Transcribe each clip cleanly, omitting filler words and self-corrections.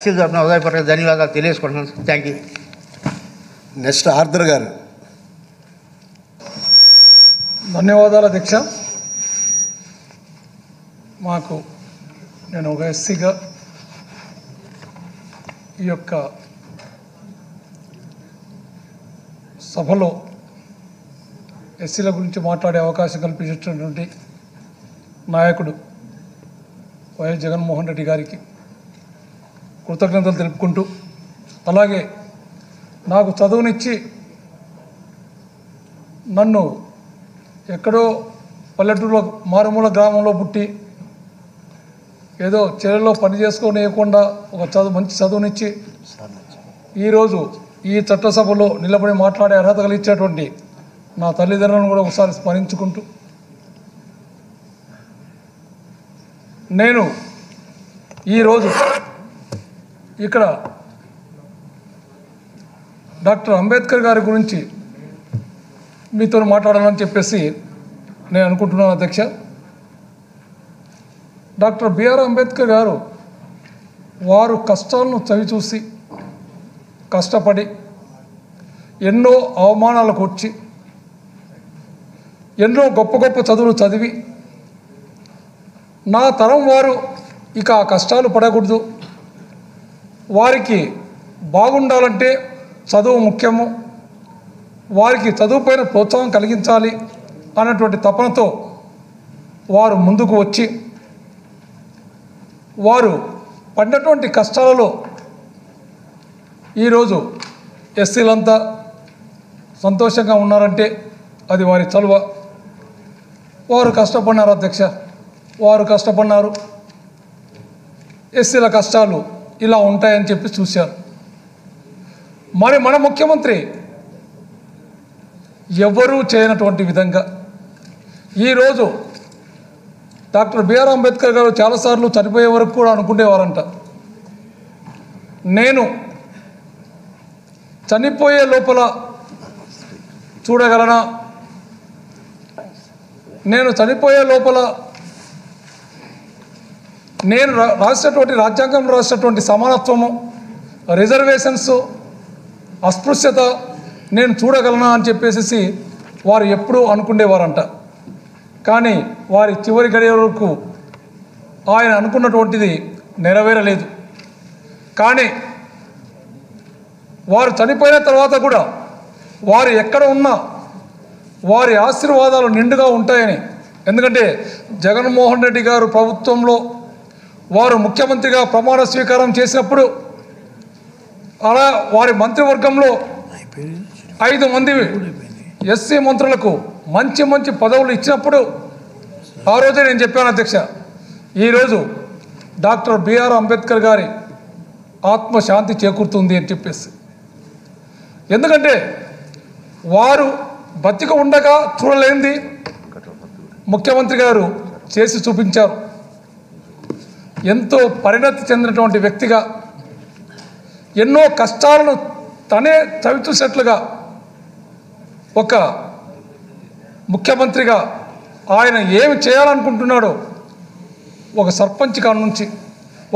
Thank you. Next, Arthur Garu. Dhanyavadala Diksha. Maaku, nenu oka SCga ee yokka sabhalo SCla gurinchi maatlade avakasham kalpinchistunnatundi nayakudu YS Jagan Mohan Reddy gariki కృతజ్ఞతలు తెలుపుకుంటూ అలాగే నాకు చదువునిచ్చి నన్ను ఎక్కడో పల్లెటూరులో మారుమూల గ్రామంలో పుట్టి ఏదో చెరలో పని చేసుకోనేయకుండా ఒక మంచి చదువునిచ్చి ఈరోజు ఈ చట్టసభలో నిలబడి మాట్లాడే అర్హత కలిగించేటువంటి నా తల్లిదండ్రులను కూడా ఒకసారి స్మరించుకుంటూ నేను ఈరోజు ఇక్కడ డాక్టర్ అంబేద్కర్ గారి గురించి మీతో మాట్లాడాలని చెప్పేసి నేను అనుకుంటున్నాను అధ్యక్ష. డాక్టర్ బిఆర్ అంబేద్కర్ గారు వారు కష్టాలను చవిచూసి కష్టపడి ఎన్నో అవమానాలకు వచ్చి ఎన్నో గొప్ప గొప్ప చదువులు చదివి నా తరం వారు ఇక ఆ కష్టాలు పడకూడదు, వారికి బాగుండాలంటే చదువు ముఖ్యము, వారికి చదువుపైన ప్రోత్సాహం కలిగించాలి అన్నటువంటి తపనతో వారు ముందుకు వచ్చి వారు పడినటువంటి కష్టాలలో ఈరోజు ఎస్సీలంతా సంతోషంగా ఉన్నారంటే అది వారి చలువ. వారు కష్టపడినారు అధ్యక్ష, వారు కష్టపడినారు. ఎస్సీల కష్టాలు ఇలా ఉంటాయని చెప్పి చూశారు. మరి మన ముఖ్యమంత్రి ఎవరూ చేయనటువంటి విధంగా ఈరోజు డాక్టర్ బిఆర్ అంబేద్కర్ గారు చాలాసార్లు చనిపోయే వరకు కూడా అనుకునేవారంట, నేను చనిపోయే లోపల చూడగలనా, నేను చనిపోయే లోపల నేను రాసినటువంటి రాజ్యాంగం రాసినటువంటి సమానత్వము, రిజర్వేషన్స్, అస్పృశ్యత నేను చూడగలనా అని చెప్పేసి వారు ఎప్పుడూ అనుకునేవారంట. కానీ వారి చివరి గడియ వరకు ఆయన అనుకున్నటువంటిది నెరవేరలేదు. కానీ వారు చనిపోయిన తర్వాత కూడా వారు ఎక్కడ ఉన్నా వారి ఆశీర్వాదాలు నిండుగా ఉంటాయని, ఎందుకంటే జగన్మోహన్ రెడ్డి గారు ప్రభుత్వంలో వారు ముఖ్యమంత్రిగా ప్రమాణ స్వీకారం చేసినప్పుడు అలా వారి మంత్రివర్గంలో 5 మంది ఎస్సీ మంత్రులకు మంచి మంచి పదవులు ఇచ్చినప్పుడు ఆ రోజే నేను చెప్పాను అధ్యక్ష, ఈరోజు డాక్టర్ బిఆర్ అంబేద్కర్ గారి ఆత్మశాంతి చేకూరుతుంది అని చెప్పేసి. ఎందుకంటే వారు బతికి ఉండగా చూడలేనిది ముఖ్యమంత్రి గారు చేసి చూపించారు. ఎంతో పరిణతి చెందినటువంటి వ్యక్తిగా, ఎన్నో కష్టాలను తనే చవిచూసేట్లుగా ఒక ముఖ్యమంత్రిగా ఆయన ఏమి చేయాలనుకుంటున్నాడో, ఒక సర్పంచ్ కాడ నుంచి,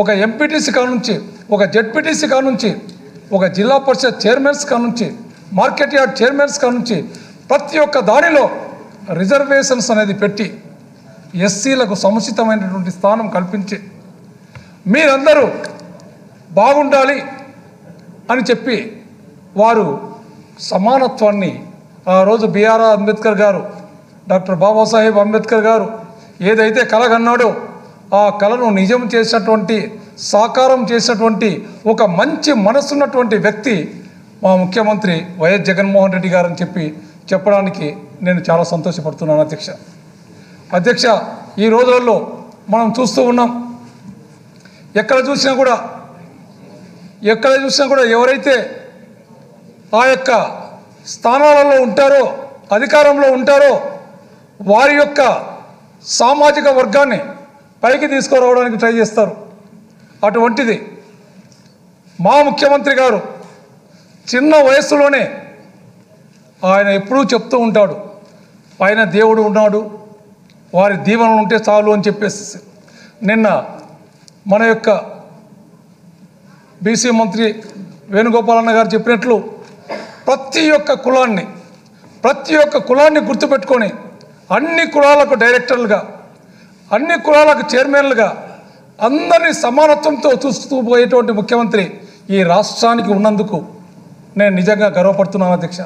ఒక ఎంపీటీసీ కాడ నుంచి, ఒక జెడ్పీటీసీ కాడ నుంచి, ఒక జిల్లా పరిషత్ చైర్మన్స్ కాడ నుంచి, మార్కెట్ యార్డ్ చైర్మన్స్ కాడ నుంచి ప్రతి ఒక్క దానిలో రిజర్వేషన్స్ అనేది పెట్టి ఎస్సీలకు సముచితమైనటువంటి స్థానం కల్పించి మీరందరూ బాగుండాలి అని చెప్పి వారు సమానత్వాన్ని ఆ రోజు బిఆర్ అంబేద్కర్ గారు, డాక్టర్ బాబాసాహెబ్ అంబేద్కర్ గారు ఏదైతే కలగన్నాడో ఆ కళను నిజం చేసినటువంటి, సాకారం చేసినటువంటి ఒక మంచి మనసున్నటువంటి వ్యక్తి మా ముఖ్యమంత్రి వైఎస్ జగన్మోహన్ రెడ్డి గారు అని చెప్పి చెప్పడానికి నేను చాలా సంతోషపడుతున్నాను అధ్యక్ష. అధ్యక్ష, ఈ రోజుల్లో మనం చూస్తూ ఉన్నాం, ఎక్కడ చూసినా కూడా ఎవరైతే ఆ యొక్క స్థానాలలో ఉంటారో, అధికారంలో ఉంటారో వారి యొక్క సామాజిక వర్గాన్ని పైకి తీసుకురావడానికి ట్రై చేస్తారు. అటువంటిది మా ముఖ్యమంత్రి గారు చిన్న వయస్సులోనే ఆయన ఎప్పుడూ చెప్తూ ఉంటాడు, ఆయన దేవుడు ఉన్నాడు, వారి దీవెనలు ఉంటే చాలు అని చెప్పేసి. నిన్న మన యొక్క బీసీ మంత్రి వేణుగోపాలన్న గారు చెప్పినట్లు ప్రతి ఒక్క కులాన్ని గుర్తుపెట్టుకొని అన్ని కులాలకు డైరెక్టర్లుగా, అన్ని కులాలకు చైర్మన్లుగా అందరినీ సమానత్వంతో చూస్తూ పోయేటువంటి ముఖ్యమంత్రి ఈ రాష్ట్రానికి ఉన్నందుకు నేను నిజంగా గర్వపడుతున్నాను అధ్యక్ష.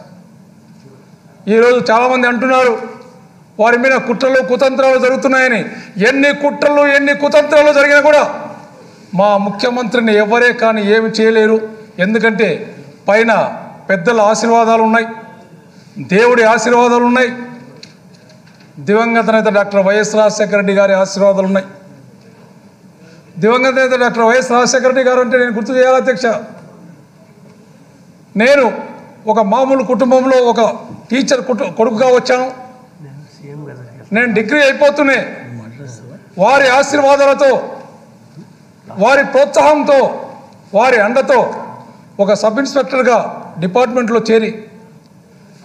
ఈరోజు చాలామంది అంటున్నారు వారి మీద కుట్రలు కుతంత్రాలు జరుగుతున్నాయని. ఎన్ని కుట్రలు ఎన్ని కుతంత్రాలు జరిగినా కూడా మా ముఖ్యమంత్రిని ఎవరే కానీ ఏమి చేయలేరు. ఎందుకంటే పైన పెద్దల ఆశీర్వాదాలు ఉన్నాయి, దేవుడి ఆశీర్వాదాలు ఉన్నాయి, దివంగత నేత డాక్టర్ వైఎస్ రాజశేఖర రెడ్డి గారి ఆశీర్వాదాలు ఉన్నాయి. దివంగత నేత డాక్టర్ వైఎస్ రాజశేఖర రెడ్డి గారు అంటే నేను గుర్తు చేయాలి అధ్యక్ష, నేను ఒక మామూలు కుటుంబంలో ఒక టీచర్ కొడుకుగా వచ్చాను. నేను డిగ్రీ అయిపోతూనే వారి ఆశీర్వాదాలతో, వారి ప్రోత్సాహంతో, వారి అండతో ఒక సబ్ ఇన్స్పెక్టర్గా డిపార్ట్మెంట్లో చేరి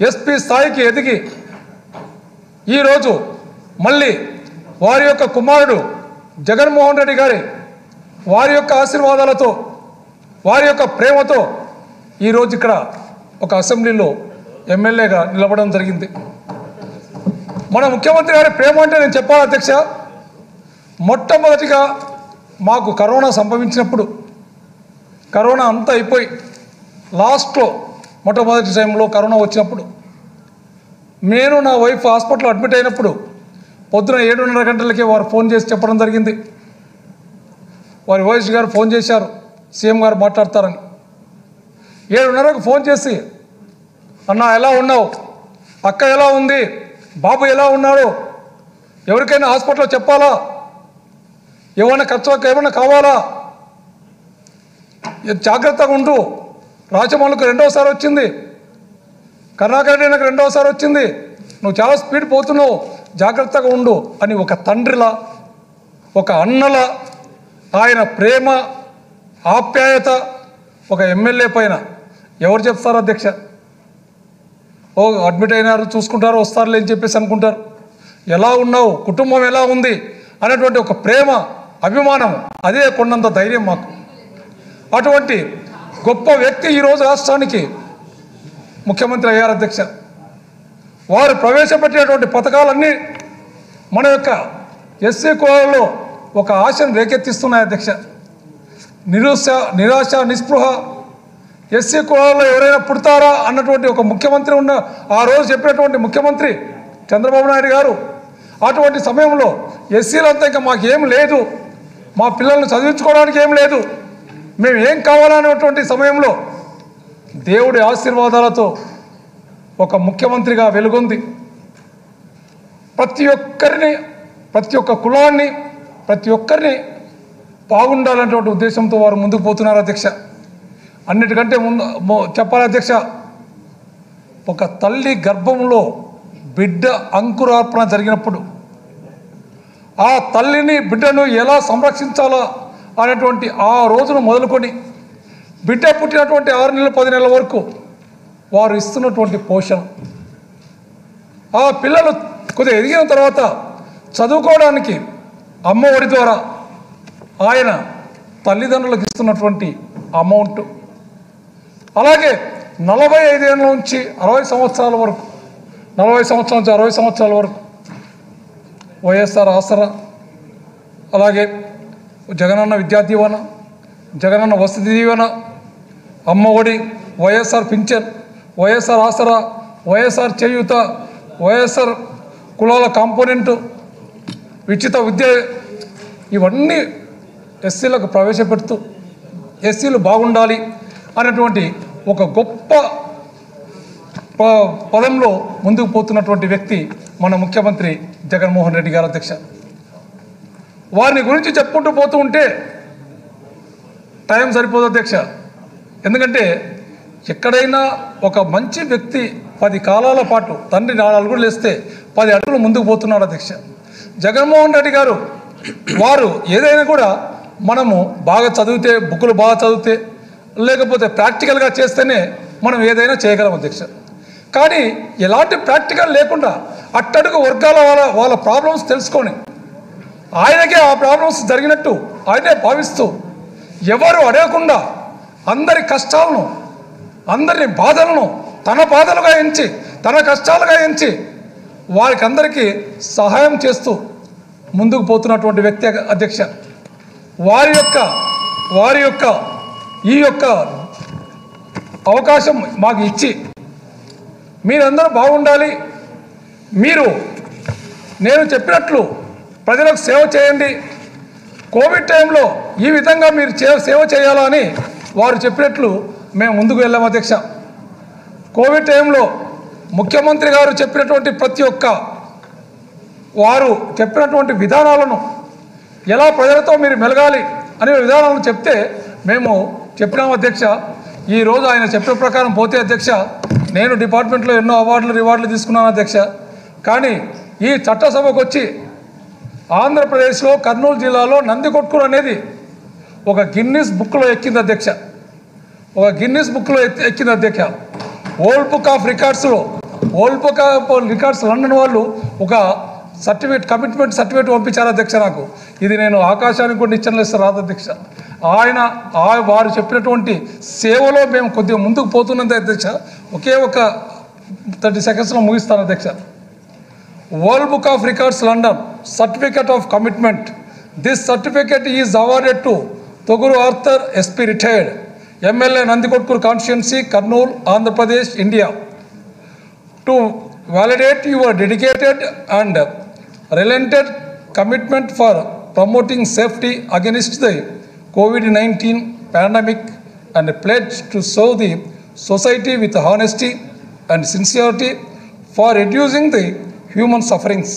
ఎస్పీ స్థాయికి ఎదిగి ఈరోజు మళ్ళీ వారి యొక్క కుమారుడు జగన్మోహన్ రెడ్డి గారి వారి యొక్క ఆశీర్వాదాలతో, వారి యొక్క ప్రేమతో ఈరోజు ఇక్కడ ఒక అసెంబ్లీలో ఎమ్మెల్యేగా నిలబడడం జరిగింది. మన ముఖ్యమంత్రి గారి ప్రేమ అంటే నేను చెప్పాలి అధ్యక్ష, మొట్టమొదటిగా మాకు కరోనా సంభవించినప్పుడు, కరోనా అంతా అయిపోయి లాస్ట్లో మొట్టమొదటి టైంలో కరోనా వచ్చినప్పుడు నేను నా వైఫ్ హాస్పిటల్లో అడ్మిట్ అయినప్పుడు పొద్దున 7:30 గంటలకే వారు ఫోన్ చేసి చెప్పడం జరిగింది. వారి వైఎస్ గారు ఫోన్ చేశారు, సీఎం గారు మాట్లాడతారని. 7:30కు ఫోన్ చేసి, అన్న ఎలా ఉన్నావు, అక్క ఎలా ఉంది, బాబు ఎలా ఉన్నాడు, ఎవరికైనా హాస్పిటల్లో చెప్పాలా, ఏమైనా ఖర్చులకు ఏమైనా కావాలా, జాగ్రత్తగా ఉండు, రాజమౌళికి రెండవసారి వచ్చింది, కర్ణాకర్ రెడ్డి నాకు రెండవసారి వచ్చింది, నువ్వు చాలా స్పీడ్ పోతున్నావు, జాగ్రత్తగా ఉండు అని ఒక తండ్రిలా, ఒక అన్నలా ఆయన ప్రేమ ఆప్యాయత ఒక ఎమ్మెల్యే పైన ఎవరు చెప్తారు అధ్యక్ష. ఓ అడ్మిట్ అయినారు చూసుకుంటారు వస్తారులే అని చెప్పేసి అనుకుంటారు. ఎలా ఉన్నావు, కుటుంబం ఎలా ఉంది అనేటువంటి ఒక ప్రేమ అభిమానం, అదే కొండంత ధైర్యం మాకు. అటువంటి గొప్ప వ్యక్తి ఈరోజు రాష్ట్రానికి ముఖ్యమంత్రి అయ్యారు అధ్యక్ష. వారు ప్రవేశపెట్టినటువంటి పథకాలన్నీ మన యొక్క ఎస్సీ కులాలలో ఒక ఆశను రేకెత్తిస్తున్నాయి అధ్యక్ష. నిరాశ నిస్పృహ, ఎస్సీ కులాలలో ఎవరైనా పుడతారా అన్నటువంటి ఒక ముఖ్యమంత్రి ఉన్న ఆ రోజు చెప్పినటువంటి ముఖ్యమంత్రి చంద్రబాబు నాయుడు గారు. అటువంటి సమయంలో ఎస్సీలంతా ఇంకా మాకేం లేదు, మా పిల్లల్ని చదివించుకోవడానికి ఏం లేదు, మేము ఏం కావాలనేటువంటి సమయంలో దేవుడి ఆశీర్వాదాలతో ఒక ముఖ్యమంత్రిగా వెలుగొంది. ప్రతి ఒక్క కులాన్ని బాగుండాలనేటువంటి ఉద్దేశంతో వారు ముందుకు పోతున్నారు అధ్యక్ష. అన్నిటికంటే ముందు చెప్పాలి అధ్యక్ష, ఒక తల్లి గర్భంలో బిడ్డ అంకురార్పణ జరిగినప్పుడు ఆ తల్లిని బిడ్డను ఎలా సంరక్షించాలా అనేటువంటి ఆ రోజును మొదలుకొని బిడ్డ పుట్టినటువంటి 6 నెలలు 10 నెలల వరకు వారు ఇస్తున్నటువంటి పోషణ, ఆ పిల్లలు కొద్దిగా ఎదిగిన తర్వాత చదువుకోవడానికి అమ్మఒడి ద్వారా ఆయన తల్లిదండ్రులకు ఇస్తున్నటువంటి అమౌంట్, అలాగే 45 ఏళ్ళ నుంచి 60 సంవత్సరాల వరకు, 40 సంవత్సరాల నుంచి 60 సంవత్సరాల వరకు వైఎస్ఆర్ ఆసరా, అలాగే జగనన్న విద్యా దీవెన, జగనన్న వసతి దీవెన, అమ్మఒడి, వైఎస్ఆర్ పింఛన్, వైఎస్ఆర్ ఆసరా, వైఎస్ఆర్ చేయూత, వైఎస్ఆర్ కులాల కాంపోనెంటు, ఉచిత విద్య, ఇవన్నీ ఎస్సీలకు ప్రవేశపెడుతూ ఎస్సీలు బాగుండాలి అనేటువంటి ఒక గొప్ప పదంలో ముందుకు పోతున్నటువంటి వ్యక్తి మన ముఖ్యమంత్రి జగన్మోహన్ రెడ్డి గారు అధ్యక్ష. వారిని గురించి చెప్పుకుంటూ పోతూ ఉంటే టైం సరిపోదు అధ్యక్ష. ఎందుకంటే ఎక్కడైనా ఒక మంచి వ్యక్తి 10 కాలాల పాటు తండ్రి 4 అడుగులు వేస్తే 10 అడుగులు ముందుకు పోతున్నాడు అధ్యక్ష. జగన్మోహన్ రెడ్డి గారు వారు ఏదైనా కూడా మనము బాగా చదివితే, బుక్కులు బాగా చదివితే, లేకపోతే ప్రాక్టికల్గా చేస్తేనే మనం ఏదైనా చేయగలం అధ్యక్ష. కానీ ఎలాంటి ప్రాక్టికల్ లేకుండా అట్టడుగు వర్గాల వాళ్ళ ప్రాబ్లమ్స్ తెలుసుకొని ఆయనకే ఆ ప్రాబ్లమ్స్ జరిగినట్టు ఆయనే భావిస్తూ ఎవరు అడగకుండా అందరి కష్టాలను అందరి బాధలను తన బాధలుగా ఎంచి తన కష్టాలుగా ఎంచి వారికి అందరికీ సహాయం చేస్తూ ముందుకు పోతున్నటువంటి వ్యక్తి అధ్యక్ష. వారి యొక్క ఈ యొక్క అవకాశం మాకు ఇచ్చి మీరందరూ బాగుండాలి, మీరు నేను చెప్పినట్లు ప్రజలకు సేవ చేయండి, కోవిడ్ టైంలో ఈ విధంగా మీరు సేవ చేయాలని వారు చెప్పినట్లు మేము ముందుకు వెళ్ళాము అధ్యక్ష. కోవిడ్ టైంలో ముఖ్యమంత్రి గారు చెప్పినటువంటి ప్రతి ఒక్క వారు చెప్పినటువంటి విధానాలను ఎలా ప్రజలతో మీరు మెలగాలి అనే విధానాలను చెప్తే మేము చెప్పినాము అధ్యక్ష. ఈరోజు ఆయన చెప్పిన ప్రకారం పోతే అధ్యక్ష, నేను డిపార్ట్మెంట్లో ఎన్నో అవార్డులు రివార్డులు తీసుకున్నాను అధ్యక్ష, కానీ ఈ చట్టసభకు వచ్చి ఆంధ్రప్రదేశ్లో కర్నూలు జిల్లాలో నందికొట్కూరు అనేది ఒక గిన్నిస్ బుక్లో ఎక్కింది అధ్యక్ష, ఒక గిన్నిస్ బుక్లో ఎక్కింది అధ్యక్ష. World book of records London వాళ్ళు ఒక సర్టిఫికేట్ కమిట్మెంట్ సర్టిఫికేట్ పంపించారు అధ్యక్ష. నాకు ఇది నేను ఆకాశానికి కూడా నిచ్చనలేస్తే రాదు అధ్యక్ష. వారు చెప్పినటువంటి సేవలో మేము కొద్దిగా ముందుకు పోతున్నది అధ్యక్ష. ఒకే ఒక 30 సెకండ్స్లో ముగిస్తాను అధ్యక్ష. World book of records London certificate of commitment. This certificate is awarded to Toguru Arthur SP retired MLA Nandikotkuru Constituency, Karnool, Andhra Pradesh, India, to validate your dedicated and relentless commitment for promoting safety against the COVID-19 pandemic and pledge to serve the society with honesty and sincerity for reducing the human sufferings.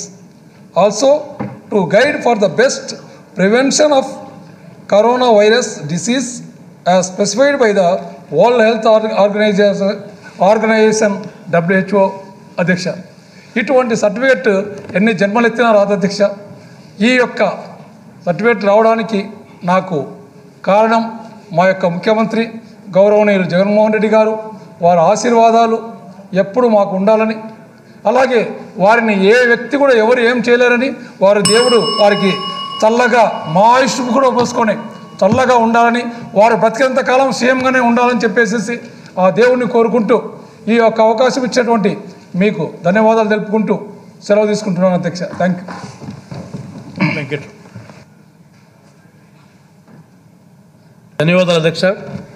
Also, to guide for the best prevention of coronavirus disease as specified by the World Health Organization WHO అధ్యక్ష. ఇటువంటి certificate ఎన్ని జన్మలు ఎత్తినా రాదు అధ్యక్ష. ఈ యొక్క certificate రావడానికి నాకు కారణం మా యొక్క ముఖ్యమంత్రి గౌరవనీయులు జగన్మోహన్ రెడ్డి గారు, వారి ఆశీర్వాదాలు ఎప్పుడు మాకు ఉండాలని, అలాగే వారిని ఏ వ్యక్తి కూడా ఎవరు ఏం చేయలేరని, వారు దేవుడు వారికి చల్లగా మా ఆయుష్ కూడా పోసుకొని చల్లగా ఉండాలని, వారు బ్రతికేంత కాలం సీఎంగానే ఉండాలని చెప్పేసి ఆ దేవుణ్ణి కోరుకుంటూ ఈ యొక్క అవకాశం ఇచ్చినటువంటి మీకు ధన్యవాదాలు తెలుపుకుంటూ సెలవు తీసుకుంటున్నాను అధ్యక్ష. Thank you. ధన్యవాదాలు అధ్యక్ష.